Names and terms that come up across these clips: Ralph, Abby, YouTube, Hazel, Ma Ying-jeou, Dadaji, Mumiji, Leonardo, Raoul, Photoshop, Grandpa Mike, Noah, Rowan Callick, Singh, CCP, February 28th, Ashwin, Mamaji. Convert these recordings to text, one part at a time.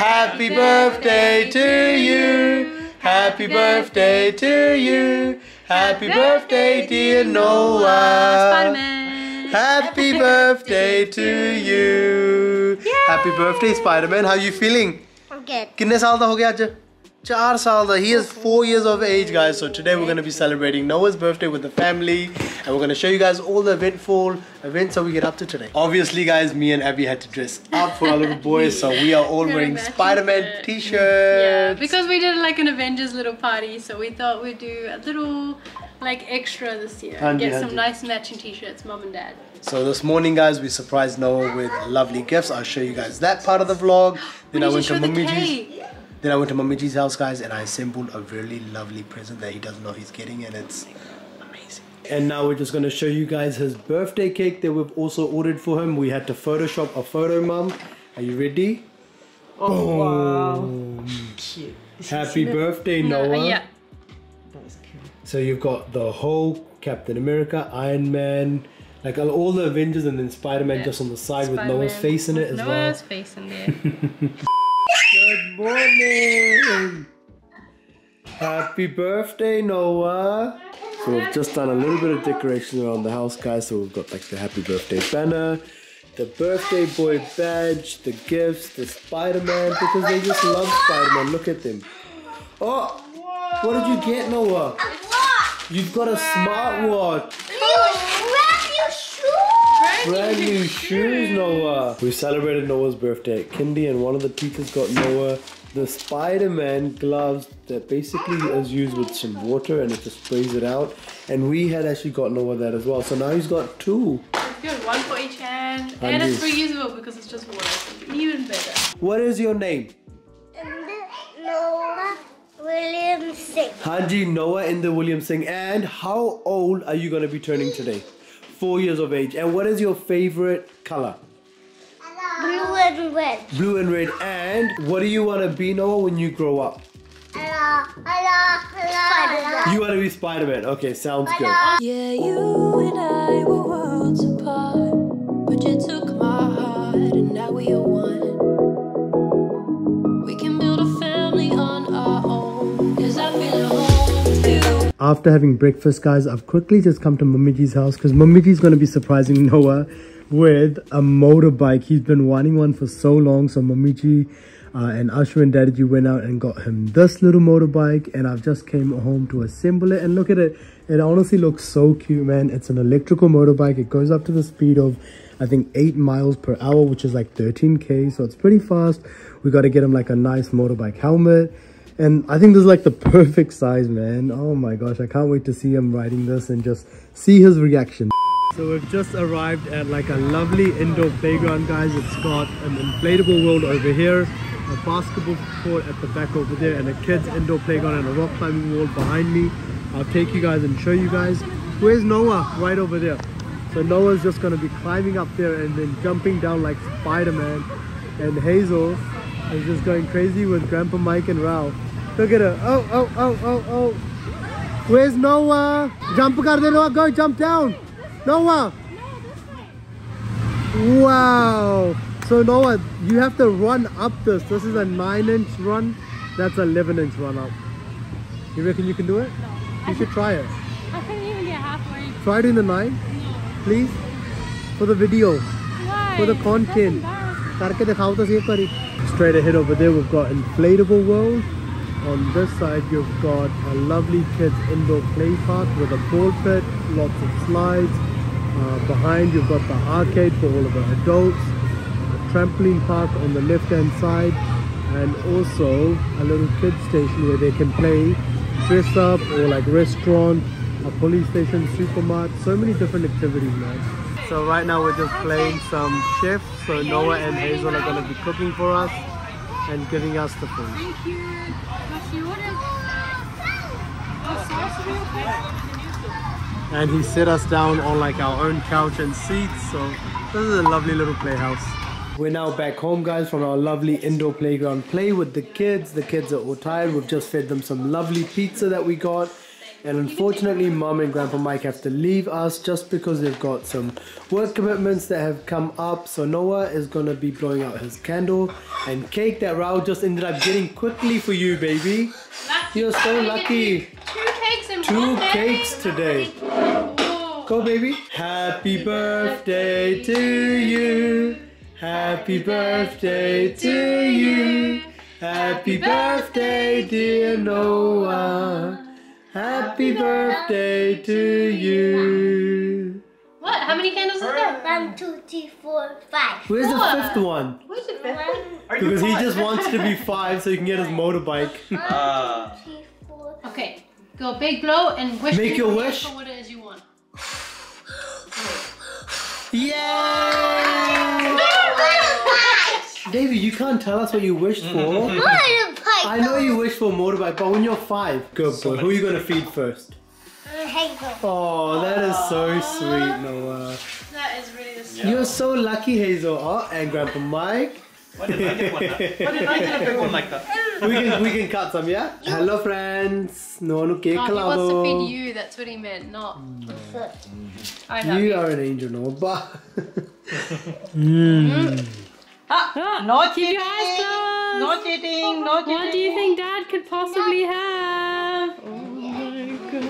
Happy birthday to you. Happy birthday to you. Happy birthday, dear Noah. Spider-Man. Happy birthday to you. Yay! Happy birthday, Spider-Man. How are you feeling? I'm good. How old are you? 4 years old. He is 4 years of age, guys. So today we're going to be celebrating Noah's birthday with the family, and we're going to show you guys all the events that we get up to today. Obviously, guys, me and Abby had to dress up for our little boys, so we are all wearing Spider-Man t-shirts. Yeah, because we did like an Avengers little party, so we thought we'd do a little like extra this year. Get some nice matching t-shirts, mom and dad. So this morning, guys, we surprised Noah with lovely gifts. I'll show you guys that part of the vlog. Then I went to Mumiji's. Then I went to Mamaji's house, guys, and I assembled a really lovely present that he doesn't know he's getting, and it's amazing. And now we're just going to show you guys his birthday cake that we've also ordered for him. We had to Photoshop a photo, Mum. Are you ready? Oh, boom. Wow. Cute. Happy birthday, Noah. Yeah. That was cute. So you've got the whole Captain America, Iron Man, like all the Avengers, and then Spider-Man just on the side with Noah's face in it as well. Noah's face in there. Good morning! Happy birthday, Noah! So we've just done a little bit of decoration around the house, guys. So we've got like the happy birthday banner, the birthday boy badge, the gifts, the Spider-Man, because they just love Spider-Man. Look at them. Oh! What did you get, Noah? A watch! You've got a smartwatch! Brand new shoes, Noah. We celebrated Noah's birthday at kindy, and one of the teachers got Noah the Spider-Man gloves that basically is used with some water and it just sprays it out. And we had actually got Noah that as well. So now he's got 2. That's good, 1 for each hand. And it's reusable because it's just water. So even better. What is your name? Noah William Singh. Hanji, Noah Inder William Singh. And how old are you going to be turning today? 4 years of age. And what is your favorite color? Blue and red. Blue and red. And what do you want to be, Noah, when you grow up? Spider-Man. You want to be Spider-Man. Okay, sounds good. Yeah, you and I were worlds apart, but you took my heart and now we are one. We can build a family on our own, cause I feel home with you. After having breakfast, guys, I've quickly just come to Mummiji's house because Mummiji's going to be surprising Noah with a motorbike. He's been wanting one for so long. So Mumiji and Ashwin and Dadaji went out and got him this little motorbike, and I've just came home to assemble it. And look at it. It honestly looks so cute, man. It's an electrical motorbike. It goes up to the speed of, I think, 8 miles per hour, which is like 13K. So it's pretty fast. We got to get him like a nice motorbike helmet. And I think this is like the perfect size, man. Oh my gosh, I can't wait to see him riding this and just see his reaction. So we've just arrived at like a lovely indoor playground, guys. It's got an inflatable world over here, a basketball court at the back over there, and a kids indoor playground and a rock climbing wall behind me. I'll take you guys and show you guys. Where's Noah? Right over there. So Noah's just going to be climbing up there and then jumping down like Spider-Man. And Hazel is just going crazy with Grandpa Mike and Ralph. Look at her. Oh, oh, oh, oh, oh. Where's Noah? Jump, Noah. Go, jump down. Noah. Wow. So, Noah, you have to run up this. This is a 9-inch run. That's an 11-inch run up. You reckon you can do it? No. You should try it. I couldn't even get halfway. Try doing the 9. No. Please. For the video. Why? For the content. Straight ahead over there, we've got inflatable world. On this side, you've got a lovely kids indoor play park with a ball pit, lots of slides. Behind, you've got the arcade for all of the adults, a trampoline park on the left-hand side, and also a little kids station where they can play dress up, or like restaurant, a police station, supermarket, so many different activities, man. So right now we're just playing some chef. So Noah and Hazel are going to be cooking for us and giving us the food. Thank you. And he set us down on like our own couch and seats. So this is a lovely little playhouse. We're now back home, guys, from our lovely indoor playground play with the kids. The kids are all tired. We've just fed them some lovely pizza that we got. And unfortunately, Mum and Grandpa Mike have to leave us just because they've got some work commitments that have come up. So Noah is going to be blowing out his candle and cake that Raoul just ended up getting quickly for you, baby. Lucky. You're so lucky. Two cakes today. Go, baby. Happy birthday to you. Happy birthday to you. Happy birthday, dear Noah. Happy birthday to you. What? How many candles is there? 1, 2, 3, 4, 5. Where's the fifth one? Where's the fifth one? Because he just wants to be 5 so he can get his motorbike. 1, 2, 3, 4. Okay, go big blow and wish. Make your wish for what it is you want. Yay! David, you can't tell us what you wished for. Motorbike. I know you wished for a motorbike, but when you're 5, good boy. Who are you going to feed first? Hazel. Oh, that is so sweet, Noah. That is really the sweet. You're so lucky, Hazel. Oh, and Grandpa Mike. Why did I get one like that? Why did I get a big one like that? We can cut some, yeah? Hello, friends. No cake collabo. He wants to feed you. That's what he meant, not. You are an angel, Noah. Not eating. Keep your eyes closed. Not eating. Not eating. What do you think Dad could possibly have? Oh my God.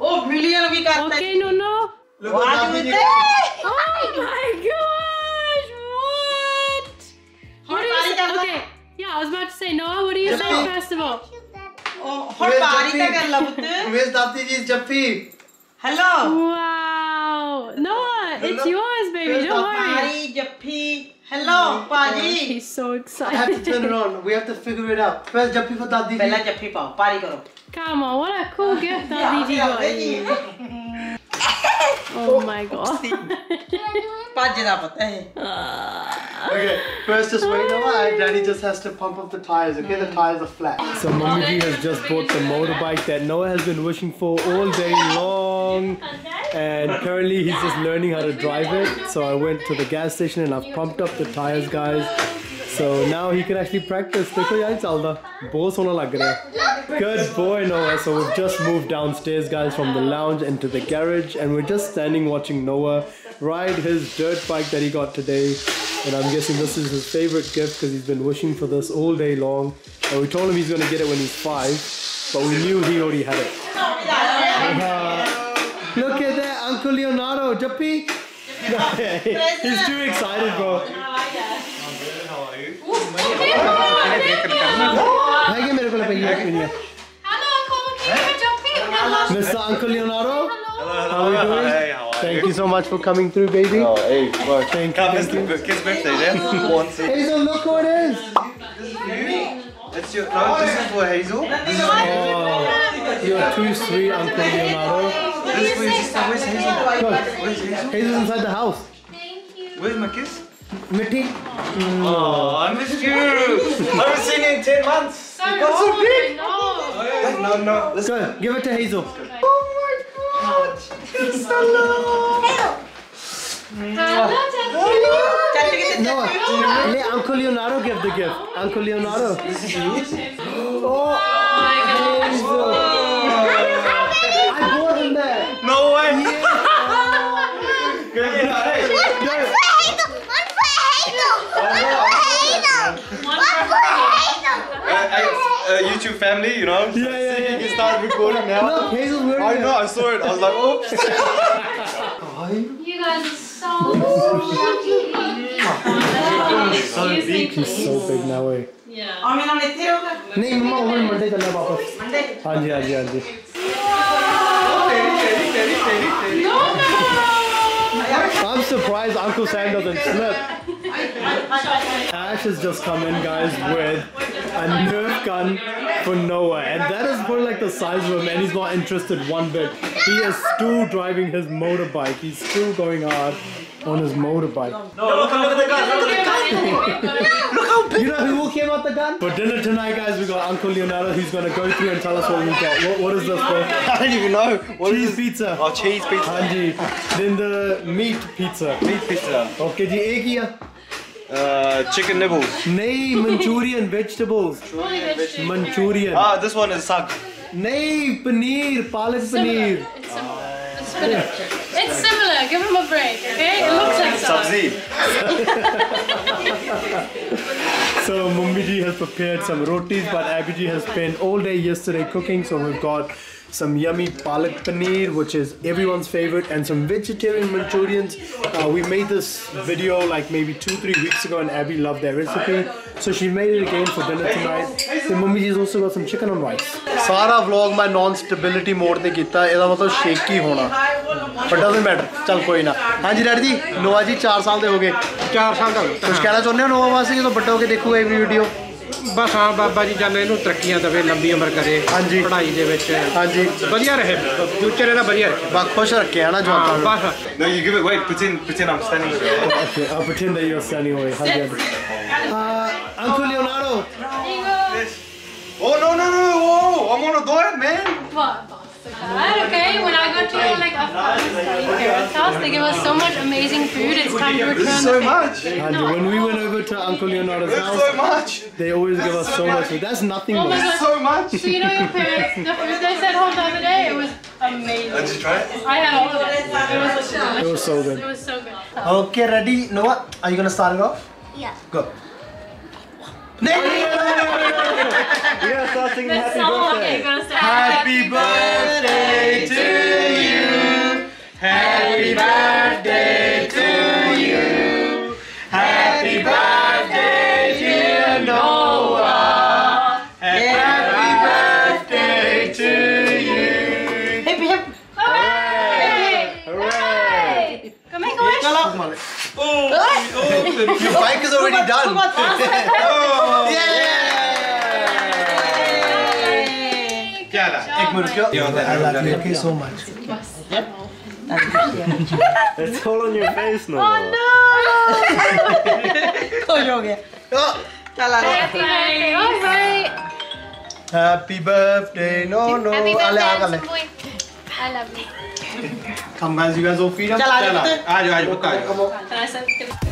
Oh, brilliant. We got that. Okay, no. What was that? Oh my gosh. What? Okay. Yeah, I was about to say, Noah, what do you say first of all? Oh, where's Dadaji's Jappi? Hello. Wow. Noah, it's yours, baby. Don't worry. Hello, Paji. She's so excited. I have to turn it on. We have to figure it out. First, Jappi for Dadaji. Pehla Jappi pao. Party karo. Come on, what a cool gift Dadaji got. Oh my God. Okay, first just wait a while. Daddy just has to pump up the tires. Okay, the tires are flat. So Mumiji has just bought the motorbike that Noah has been wishing for all day long. And currently he's just learning how to drive it. So I went to the gas station and I've pumped up the tires, guys. So now he can actually practice. Good boy, Noah. So we've just moved downstairs, guys, from the lounge into the garage. And we're just standing watching Noah ride his dirt bike that he got today. And I'm guessing this is his favorite gift because he's been wishing for this all day long. And we told him he's going to get it when he's 5. But we knew he already had it. Look at that, Uncle Leonardo. Jappi. He's too excited, bro. Mr. Uncle Leonardo, how are you doing? Thank you so much for coming through, baby. Oh, hey, well, thank you. Kids' birthday, Hazel, look who it is. This is for Hazel. Oh, you're too sweet, Uncle Leonardo. Where's Hazel? Look, Hazel's inside the house. Where's my kiss? Mitty. Oh, I missed you. I haven't seen you in 10 months. No. Let's go. Give it to Hazel. Okay. Oh my God. It's so long. Hazel. No, let Uncle Leonardo give the gift. Uncle Leonardo. This is you. Oh my God. Hazel. I bought him that. No way. Yeah. YouTube family, you know? Yeah. You can start recording now. Look, Hazel's wearing it. I know, I saw it. I was like, oops. You guys are so big. He's so big now, eh? Yeah. I'm surprised Uncle Sam doesn't slip. Ash has just come in, guys, with a Nerf gun for Noah, and that is for like the size of him, and he's not interested one bit. He is still driving his motorbike. He's still going hard on his motorbike. No, look at the gun! Look at the gun! Look how big! You know who came out the gun? For dinner tonight, guys, we got Uncle Leonardo. He's gonna go through and tell us what we got. What is this for? I don't even know. What cheese is pizza. Oh, cheese pizza. Hanji. Then the meat pizza. Okay, the egg here. Chicken nibbles. Nay, Manchurian vegetables. Manchurian. Ah, this one is sag. नहीं, paneer, palak paneer. It's similar. Give him a break, okay? It looks like sabzi. So Mumiji has prepared some rotis, but Abiji has spent all day yesterday cooking. So we've got some yummy palak paneer, which is everyone's favorite, and some vegetarian Manchurians. We made this video like maybe 2-3 weeks ago, and Abby loved that recipe, so she made it again for dinner tonight. So Mumiji also got some chicken on rice. सारा vlog my non-stability mode ने किता इधर मतलब shaky होना, but doesn't matter. चल कोई ना. हाँ जी डैडी, नोवा जी 4 साल दे हो गए. 4 साल का. कुछ कहना चाहते हो नोवा मासी के तो बट्टा होके देखूँगा ये वीडियो. बस हाँ बाबा जी जाने नू तरक्कियाँ दबे लंबी उम्र करे पढ़ाई दे बच्चे हाँ जी बढ़िया रहे फ्यूचर है ना बढ़िया बात खुश रखे है ना जो हाँ बात no you give it wait pretend I'm standing okay I'll pretend that you're standing away हाँ जी Uncle Leonardo oh no oh I'm on a diet man okay when I got to like my parents' house they gave us so much amazing food it's time to return so much and when we went over to Uncle Leonardo's house so much they always give us so much food that's nothing oh more so much so you know your parents the food they sent home the other day it was amazing did you try it I had all of it was so good it was so good okay ready Noah are you going to start it off yeah go We gotta start singing happy birthday. Happy birthday to you. Happy birthday to you. Happy birthday dear Noah. Happy birthday to you. Hip hip. Hooray! Hooray! Come on, come on. Oh, your bike is already done. Oh, yeah. I love you so much. It's all on your face now. Oh no! Happy birthday, no. I love you. Come guys, you guys all feed up. Come on. Can I say?